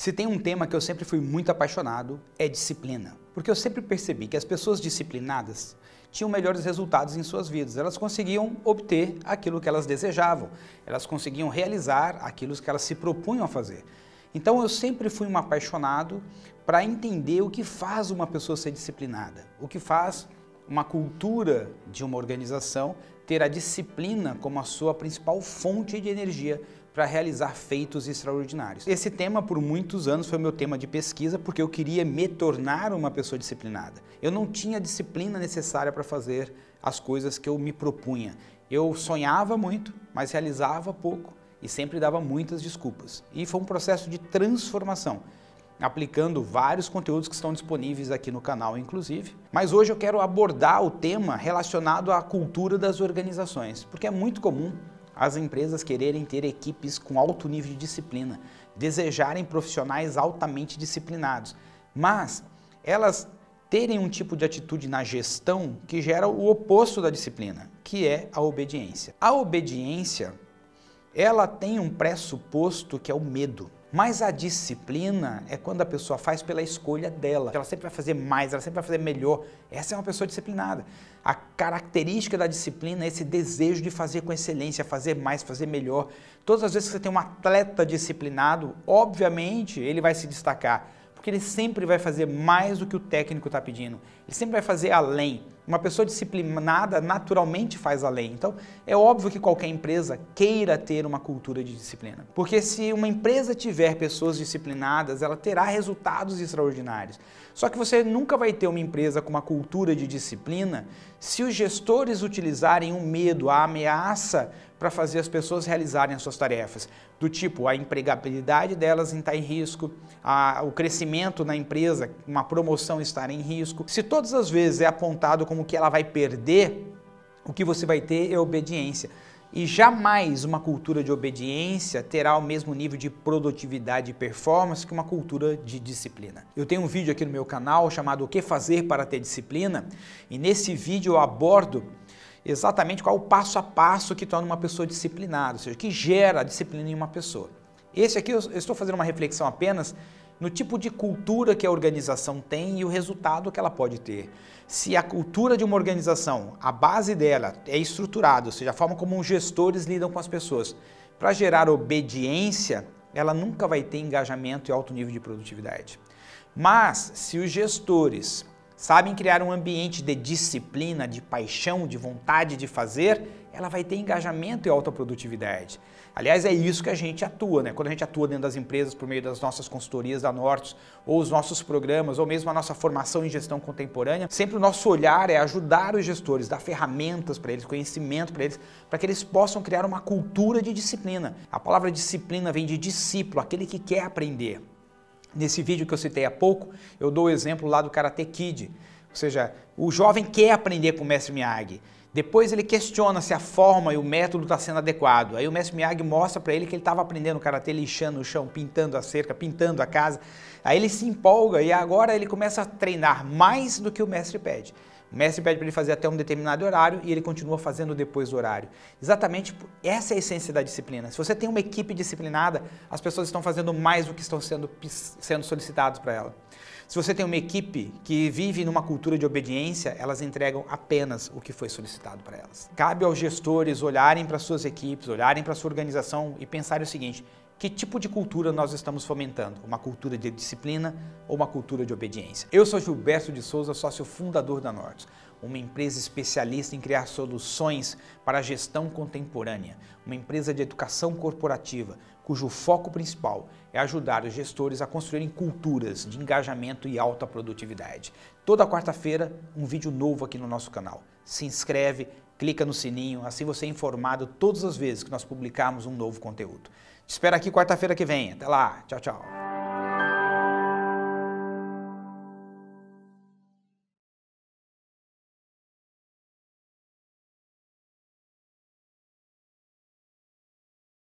Se tem um tema que eu sempre fui muito apaixonado, é disciplina. Porque eu sempre percebi que as pessoas disciplinadas tinham melhores resultados em suas vidas. Elas conseguiam obter aquilo que elas desejavam. Elas conseguiam realizar aquilo que elas se propunham a fazer. Então eu sempre fui um apaixonado para entender o que faz uma pessoa ser disciplinada, o que faz uma cultura de uma organização ter a disciplina como a sua principal fonte de energia para realizar feitos extraordinários. Esse tema, por muitos anos, foi o meu tema de pesquisa, porque eu queria me tornar uma pessoa disciplinada. Eu não tinha a disciplina necessária para fazer as coisas que eu me propunha. Eu sonhava muito, mas realizava pouco e sempre dava muitas desculpas. E foi um processo de transformação, aplicando vários conteúdos que estão disponíveis aqui no canal, inclusive. Mas hoje eu quero abordar o tema relacionado à cultura das organizações, porque é muito comum as empresas quererem ter equipes com alto nível de disciplina, desejarem profissionais altamente disciplinados, mas elas terem um tipo de atitude na gestão que gera o oposto da disciplina, que é a obediência. A obediência, ela tem um pressuposto que é o medo. Mas a disciplina é quando a pessoa faz pela escolha dela. Ela sempre vai fazer mais, ela sempre vai fazer melhor. Essa é uma pessoa disciplinada. A característica da disciplina é esse desejo de fazer com excelência, fazer mais, fazer melhor. Todas as vezes que você tem um atleta disciplinado, obviamente ele vai se destacar, porque ele sempre vai fazer mais do que o técnico está pedindo. Ele sempre vai fazer além. Uma pessoa disciplinada naturalmente faz além. Então, é óbvio que qualquer empresa queira ter uma cultura de disciplina. Porque se uma empresa tiver pessoas disciplinadas, ela terá resultados extraordinários. Só que você nunca vai ter uma empresa com uma cultura de disciplina se os gestores utilizarem o medo, a ameaça, para fazer as pessoas realizarem as suas tarefas. Do tipo, a empregabilidade delas está em risco, o crescimento na empresa, uma promoção estar em risco. Se todas as vezes é apontado como que ela vai perder, o que você vai ter é obediência. E jamais uma cultura de obediência terá o mesmo nível de produtividade e performance que uma cultura de disciplina. Eu tenho um vídeo aqui no meu canal chamado O que fazer para ter disciplina, e nesse vídeo eu abordo exatamente qual é o passo a passo que torna uma pessoa disciplinada, ou seja, que gera a disciplina em uma pessoa. Esse aqui eu estou fazendo uma reflexão apenas no tipo de cultura que a organização tem e o resultado que ela pode ter. Se a cultura de uma organização, a base dela é estruturada, ou seja, a forma como os gestores lidam com as pessoas, para gerar obediência, ela nunca vai ter engajamento e alto nível de produtividade. Mas se os gestores sabem criar um ambiente de disciplina, de paixão, de vontade de fazer, ela vai ter engajamento e alta produtividade. Aliás, é isso que a gente atua, né? Quando a gente atua dentro das empresas por meio das nossas consultorias da Nortus, ou os nossos programas, ou mesmo a nossa formação em gestão contemporânea, sempre o nosso olhar é ajudar os gestores, dar ferramentas para eles, conhecimento para eles, para que eles possam criar uma cultura de disciplina. A palavra disciplina vem de discípulo, aquele que quer aprender. Nesse vídeo que eu citei há pouco, eu dou o exemplo lá do Karate Kid, ou seja, o jovem quer aprender com o Mestre Miyagi, depois ele questiona se a forma e o método está sendo adequado, aí o Mestre Miyagi mostra para ele que ele estava aprendendo Karate lixando o chão, pintando a cerca, pintando a casa, aí ele se empolga e agora ele começa a treinar mais do que o Mestre pede. O mestre pede para ele fazer até um determinado horário e ele continua fazendo depois do horário. Exatamente, essa é a essência da disciplina. Se você tem uma equipe disciplinada, as pessoas estão fazendo mais do que estão sendo solicitados para ela. Se você tem uma equipe que vive numa cultura de obediência, elas entregam apenas o que foi solicitado para elas. Cabe aos gestores olharem para suas equipes, olharem para sua organização e pensarem o seguinte: que tipo de cultura nós estamos fomentando? Uma cultura de disciplina ou uma cultura de obediência? Eu sou Gilberto de Souza, sócio fundador da Nortus, uma empresa especialista em criar soluções para a gestão contemporânea, uma empresa de educação corporativa, cujo foco principal é ajudar os gestores a construírem culturas de engajamento e alta produtividade. Toda quarta-feira, um vídeo novo aqui no nosso canal. Se inscreve, clica no sininho, assim você é informado todas as vezes que nós publicarmos um novo conteúdo. Te espero aqui quarta-feira que vem. Até lá. Tchau, tchau.